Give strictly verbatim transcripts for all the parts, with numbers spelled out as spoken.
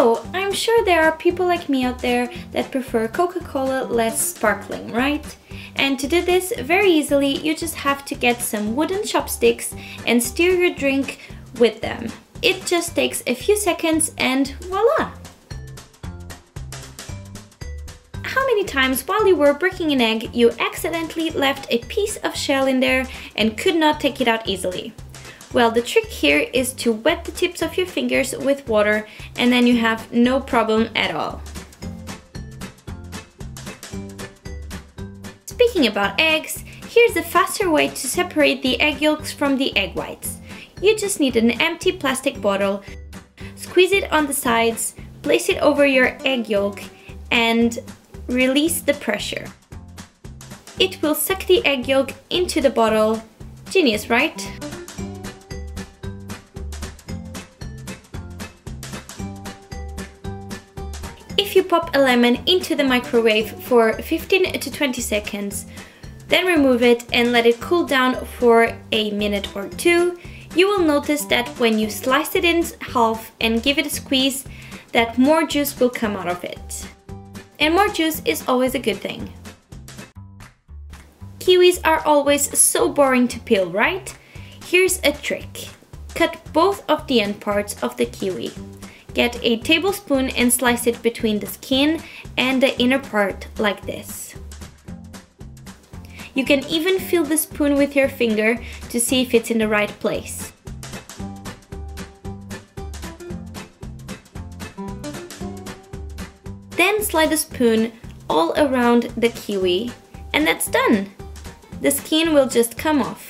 So, I'm sure there are people like me out there that prefer Coca-Cola less sparkling, right? And to do this very easily, you just have to get some wooden chopsticks and stir your drink with them. It just takes a few seconds and voila! How many times while you were breaking an egg, you accidentally left a piece of shell in there and could not take it out easily? Well, the trick here is to wet the tips of your fingers with water and then you have no problem at all. Speaking about eggs, here's a faster way to separate the egg yolks from the egg whites. You just need an empty plastic bottle, squeeze it on the sides, place it over your egg yolk and release the pressure. It will suck the egg yolk into the bottle. Genius, right? If you pop a lemon into the microwave for fifteen to twenty seconds, then remove it and let it cool down for a minute or two, you will notice that when you slice it in half and give it a squeeze, that more juice will come out of it. And more juice is always a good thing. Kiwis are always so boring to peel, right? Here's a trick. Cut both of the end parts of the kiwi. Get a tablespoon and slice it between the skin and the inner part like this. You can even feel the spoon with your finger to see if it's in the right place. Then slide the spoon all around the kiwi and that's done! The skin will just come off.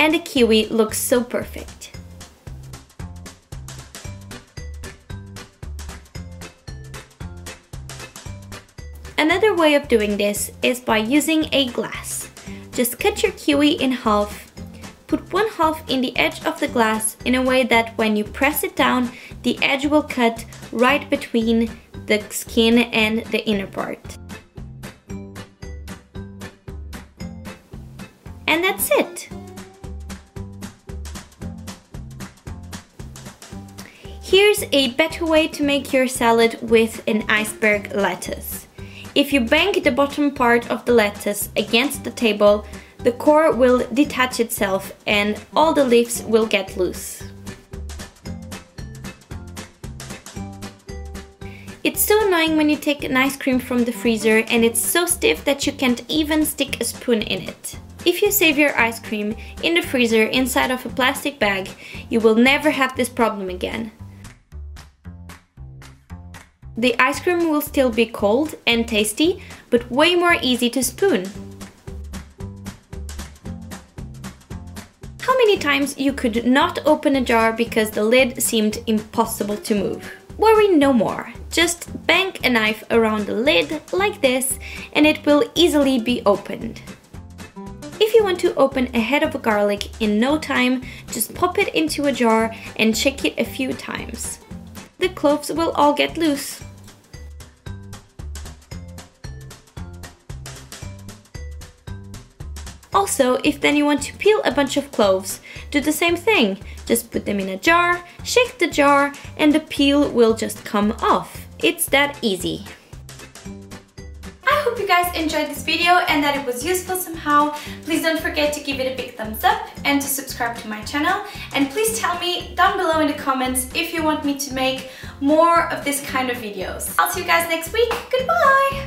And the kiwi looks so perfect. Another way of doing this is by using a glass. Just cut your kiwi in half. Put one half in the edge of the glass in a way that when you press it down, the edge will cut right between the skin and the inner part. And that's it! Here's a better way to make your salad with an iceberg lettuce. If you bang the bottom part of the lettuce against the table, the core will detach itself and all the leaves will get loose. It's so annoying when you take an ice cream from the freezer and it's so stiff that you can't even stick a spoon in it. If you save your ice cream in the freezer inside of a plastic bag, you will never have this problem again. The ice cream will still be cold and tasty, but way more easy to spoon. How many times you could not open a jar because the lid seemed impossible to move. Worry no more, just bang a knife around the lid like this and it will easily be opened. If you want to open a head of garlic in no time, just pop it into a jar and shake it a few times. The cloves will all get loose. Also, if then you want to peel a bunch of cloves, do the same thing. Just put them in a jar, shake the jar, and the peel will just come off. It's that easy. I hope you guys enjoyed this video and that it was useful somehow. Please don't forget to give it a big thumbs up and to subscribe to my channel. And please tell me down below in the comments if you want me to make more of this kind of videos. I'll see you guys next week. Goodbye!